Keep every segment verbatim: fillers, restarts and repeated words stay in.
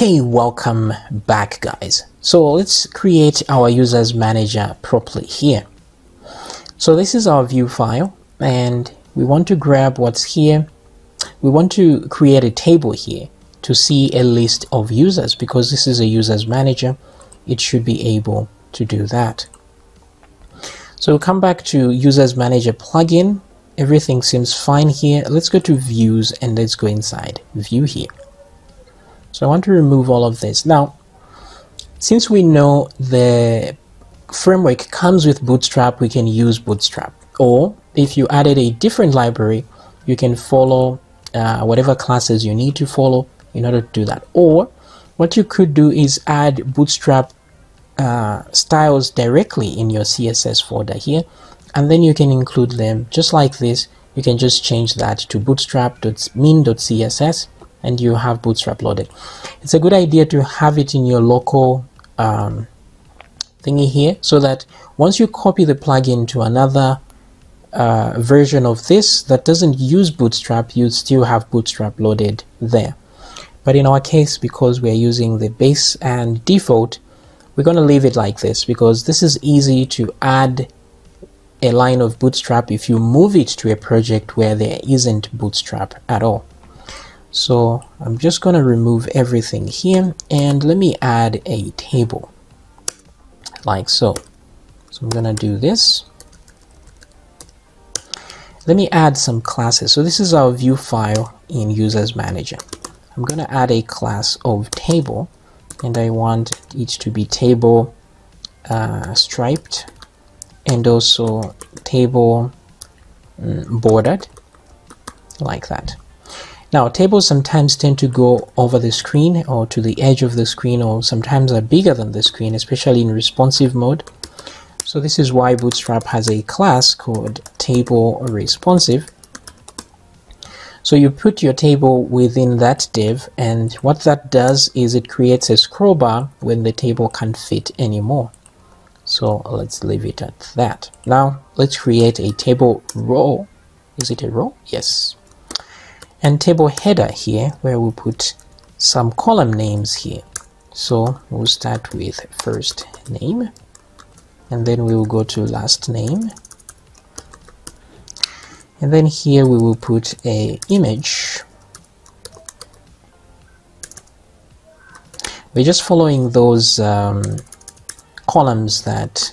Hey, welcome back guys. So let's create our users manager properly here. So this is our view file and we want to grab what's here. We want to create a table here to see a list of users because this is a users manager. It should be able to do that. So come back to users manager plugin. Everything seems fine here. Let's go to views and let's go inside view here. So I want to remove all of this. Now, since we know the framework comes with Bootstrap, we can use Bootstrap. Or if you added a different library, you can follow uh, whatever classes you need to follow in order to do that. Or what you could do is add Bootstrap uh, styles directly in your C S S folder here, and then you can include them just like this. You can just change that to bootstrap.min.css and you have Bootstrap loaded. It's a good idea to have it in your local um, thingy here so that once you copy the plugin to another uh, version of this that doesn't use Bootstrap, you still have Bootstrap loaded there. But in our case, because we're using the base and default, we're going to leave it like this because this is easy to add a line of Bootstrap if you move it to a project where there isn't Bootstrap at all. So I'm just going to remove everything here and let me add a table like so. So I'm going to do this. Let me add some classes. So this is our view file in Users Manager. I'm going to add a class of table and I want it to be table uh, striped and also table mm, bordered like that. Now, tables sometimes tend to go over the screen or to the edge of the screen, or sometimes are bigger than the screen, especially in responsive mode. So this is why Bootstrap has a class called table responsive. So you put your table within that div, and what that does is it creates a scroll bar when the table can't fit anymore. So let's leave it at that. Now let's create a table row. Is it a row? Yes. And table header here where we'll put some column names here. So we'll start with first name and then we will go to last name, and then here we will put a image. We're just following those um, columns that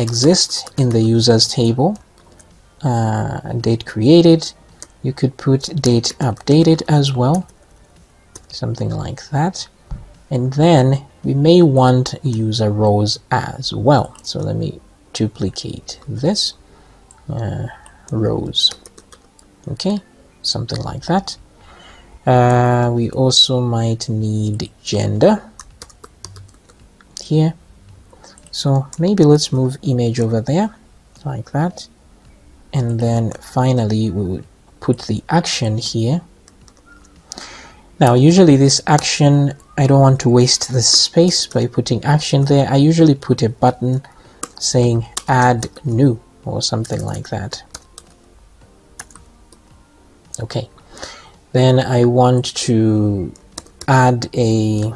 exist in the users table. Uh, date created. You could put date updated as well, something like that. And then we may want user rows as well. So let me duplicate this uh, rows. Okay, something like that. Uh, we also might need gender here. So maybe let's move image over there like that. And then finally we would put the action here. Now usually this action, I don't want to waste the space by putting action there. I usually put a button saying add new or something like that. Okay, then I want to add a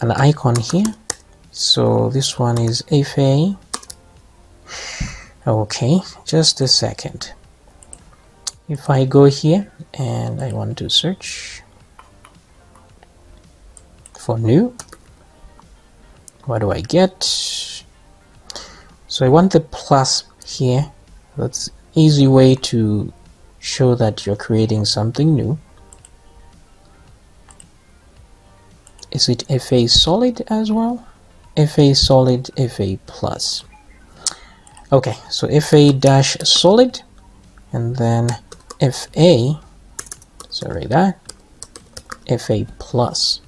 an icon here. So this one is F A. Okay, just a second. If I go here and I want to search for new, what do I get? So I want the plus here. That's an easy way to show that you're creating something new. Is it F A solid as well? F A solid, F A plus. Okay, so F A dash solid and then F A, sorry that, F A plus.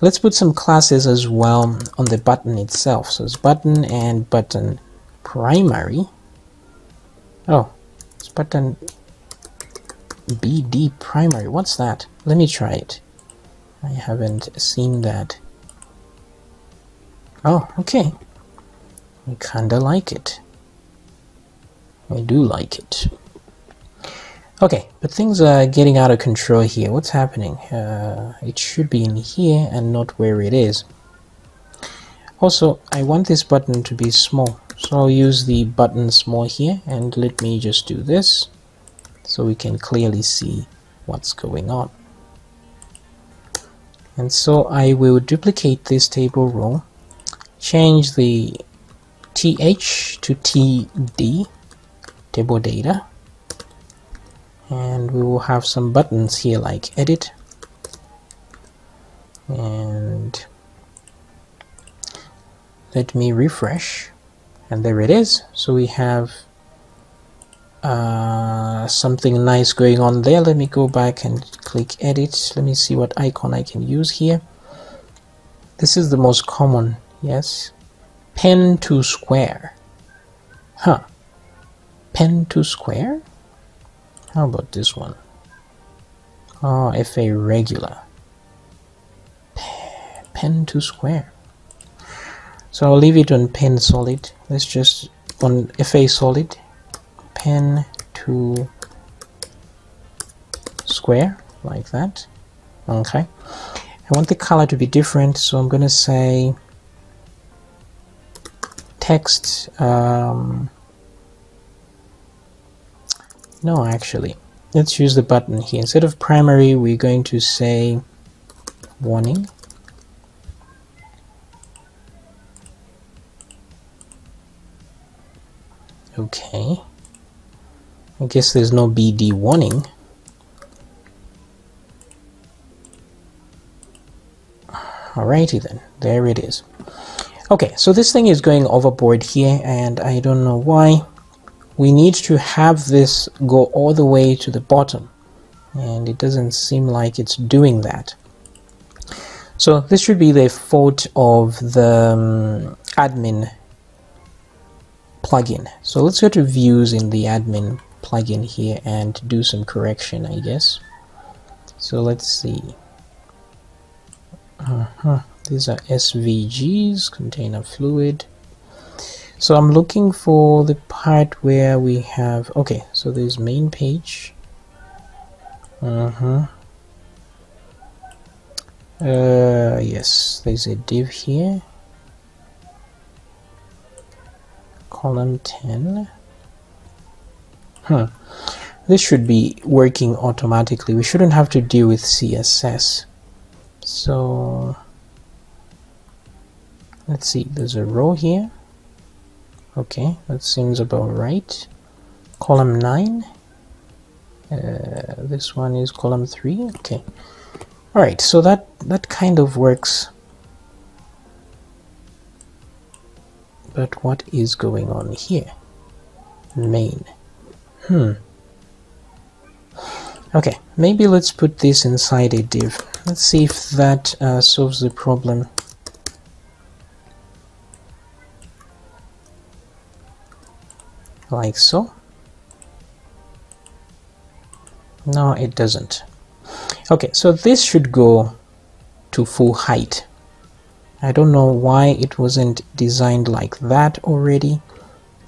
Let's put some classes as well on the button itself. So it's button and button primary. Oh, it's button B D primary. What's that? Let me try it. I haven't seen that. Oh, okay. I kinda like it. I do like it. Okay, but things are getting out of control here. What's happening? Uh, it should be in here and not where it is. Also, I want this button to be small, so I'll use the button small here, and let me just do this so we can clearly see what's going on. And so I will duplicate this table row, change the T H to T D, table data, and we will have some buttons here like edit and let me refresh, and there it is. So we have uh, something nice going on there. Let me go back and click edit. Let me see what icon I can use here. This is the most common. Yes, pen to square. Huh, pen to square. How about this one? Oh, F A regular. Pen to square. So I'll leave it on pen solid. Let's just on F A solid. Pen to square, like that. Okay. I want the color to be different, so I'm going to say text. Um, No, actually, let's use the button here. Instead of primary, we're going to say warning. Okay. I guess there's no B D warning. Alrighty then, there it is. Okay, so this thing is going overboard here, and I don't know why. We need to have this go all the way to the bottom, and it doesn't seem like it's doing that. So this should be the fault of the um, admin plugin. So let's go to views in the admin plugin here and do some correction, I guess. So let's see. Uh-huh. These are S V Gs, container fluid. So I'm looking for the part where we have, okay, so there's main page. Uh-huh. Uh, yes, there's a div here. Column ten. Huh. This should be working automatically. We shouldn't have to deal with C S S. So, let's see, there's a row here. Okay, that seems about right. Column nine. Uh, this one is column three. Okay. All right. So that that kind of works. But what is going on here? Main. Hmm. Okay. Maybe let's put this inside a div. Let's see if that uh, solves the problem. Like so. No, it doesn't. Okay, so this should go to full height. I don't know why it wasn't designed like that already.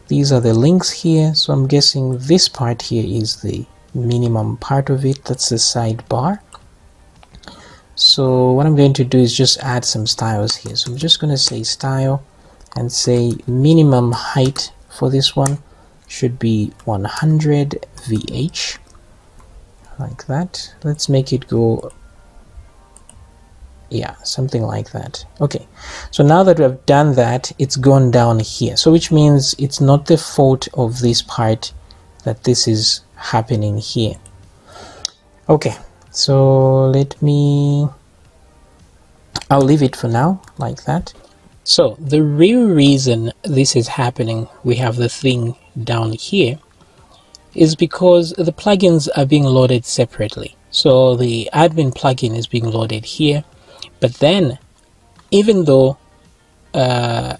These are the links here, so I'm guessing this part here is the minimum part of it. That's the sidebar. So what I'm going to do is just add some styles here. So I'm just going to say style and say minimum height for this one should be one hundred V H, like that. Let's make it go, yeah, something like that. Okay, so now that we've done that, it's gone down here, so which means it's not the fault of this part that this is happening here. Okay, so let me, I'll leave it for now like that. So the real reason this is happening, we have the thing down here, is because the plugins are being loaded separately. So the admin plugin is being loaded here, but then even though uh,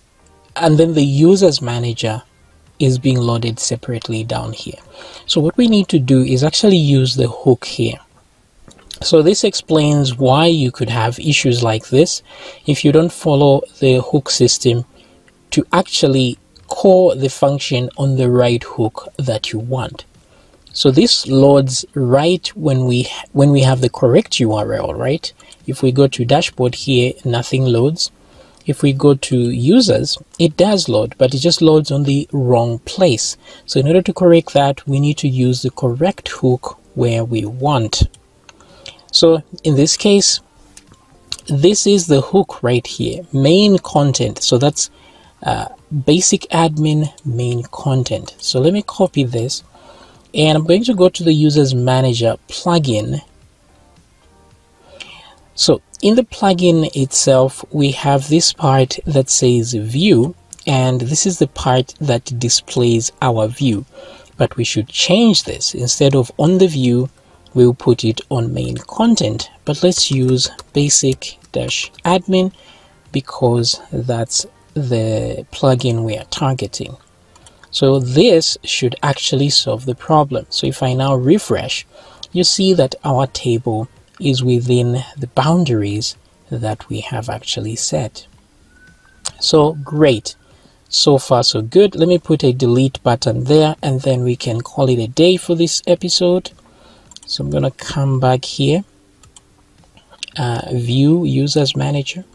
and then the users manager is being loaded separately down here. So what we need to do is actually use the hook here. So this explains why you could have issues like this if you don't follow the hook system to actually call the function on the right hook that you want. So this loads right when we when we have the correct U R L, right? If we go to dashboard here, nothing loads. If we go to users, it does load, but it just loads on the wrong place. So in order to correct that, we need to use the correct hook where we want. So in this case, this is the hook right here, main content. So that's uh, basic admin main content. So let me copy this, and I'm going to go to the users manager plugin. So in the plugin itself, we have this part that says view, and this is the part that displays our view. But we should change this. Instead of on the view, we'll put it on main content, but let's use basic dash admin because that's the plugin we are targeting. So this should actually solve the problem. So if I now refresh, you see that our table is within the boundaries that we have actually set. So great. So far so good. Let me put a delete button there, and then we can call it a day for this episode. So I'm going to come back here, uh, view users manager,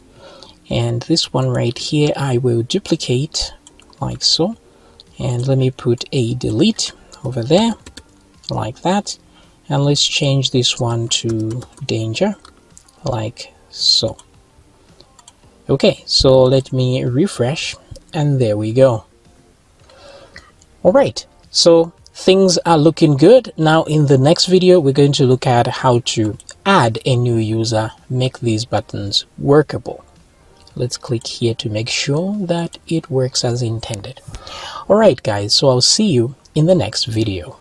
and this one right here I will duplicate like so, and let me put a delete over there like that, and let's change this one to danger like so. Okay, so let me refresh, and there we go. All right, so things are looking good. Now in the next video, we're going to look at how to add a new user, make these buttons workable. Let's click here to make sure that it works as intended. All right, guys, so I'll see you in the next video.